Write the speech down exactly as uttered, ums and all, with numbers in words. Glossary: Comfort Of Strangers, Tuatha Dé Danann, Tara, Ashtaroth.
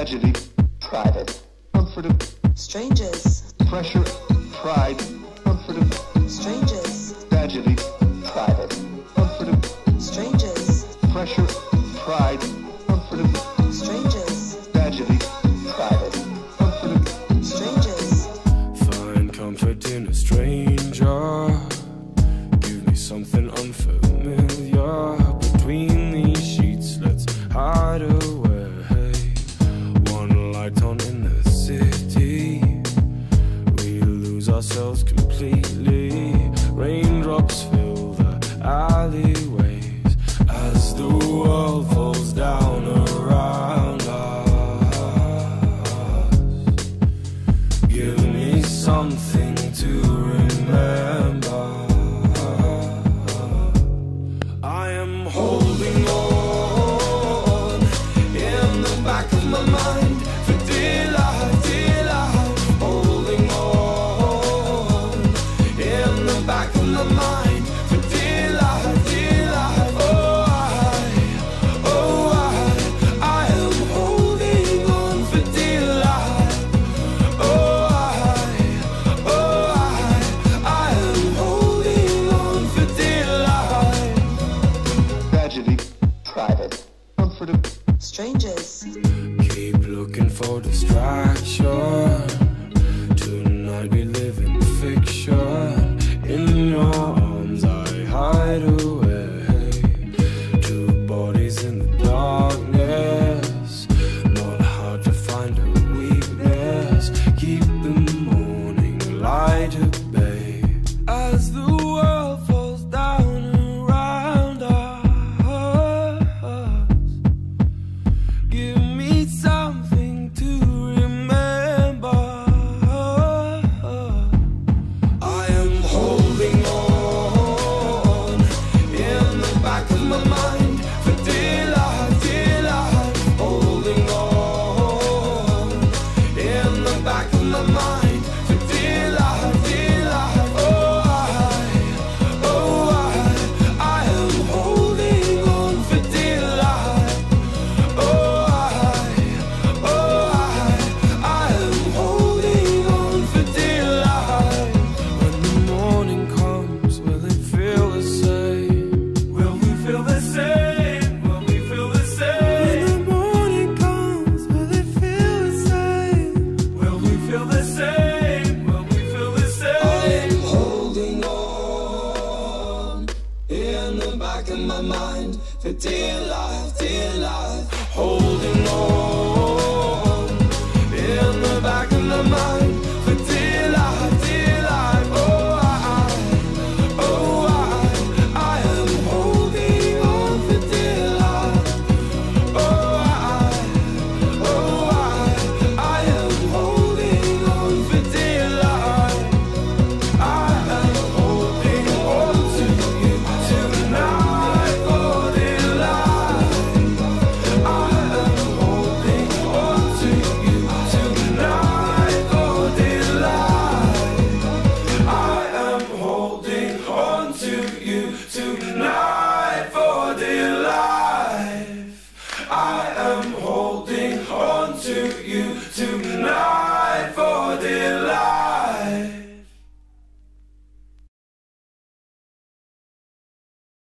Tragedy, private, comfort of strangers. Pressure, pride, comfort of strangers. Tragedy, private, comfort of strangers. Pressure, pride, comfort of strangers. Tragedy, private, comfort of strangers. Find comfort in a stranger. Give me something unfamiliar. Between these sheets, let's hide away. On in the city, we lose ourselves completely. Raindrops fill the alleyways as the world falls down around us. Give me something to remember. I am holding on in the back of my mind. Private, comfort of strangers. Keep looking for distraction. Tonight we live in fiction. In your arms I hide away. Two bodies in the darkness. Not hard to find a weakness. Keep the morning light at bay. As the world falls down. In my mind, for dear life, dear life, holding on in the back of my mind.